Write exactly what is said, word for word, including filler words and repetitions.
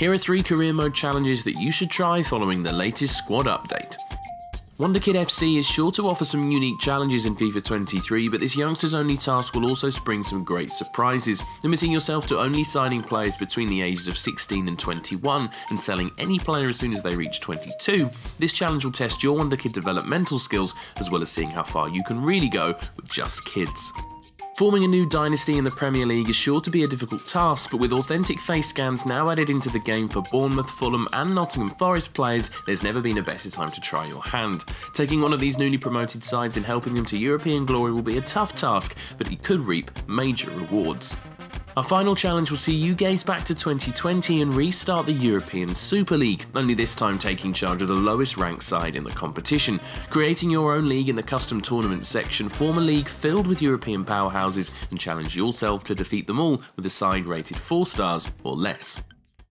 Here are three career mode challenges that you should try following the latest squad update. Wonderkid F C is sure to offer some unique challenges in FIFA twenty-three, but this youngster's only task will also spring some great surprises, limiting yourself to only signing players between the ages of sixteen and twenty-one and selling any player as soon as they reach twenty-two. This challenge will test your Wonderkid developmental skills, as well as seeing how far you can really go with just kids. Forming a new dynasty in the Premier League is sure to be a difficult task, but with authentic face scans now added into the game for Bournemouth, Fulham and Nottingham Forest players, there's never been a better time to try your hand. Taking one of these newly promoted sides and helping them to European glory will be a tough task, but it could reap major rewards. Our final challenge will see you gaze back to twenty twenty and restart the European Super League, only this time taking charge of the lowest ranked side in the competition. Creating your own league in the custom tournament section, form a league filled with European powerhouses and challenge yourself to defeat them all with a side rated four stars or less.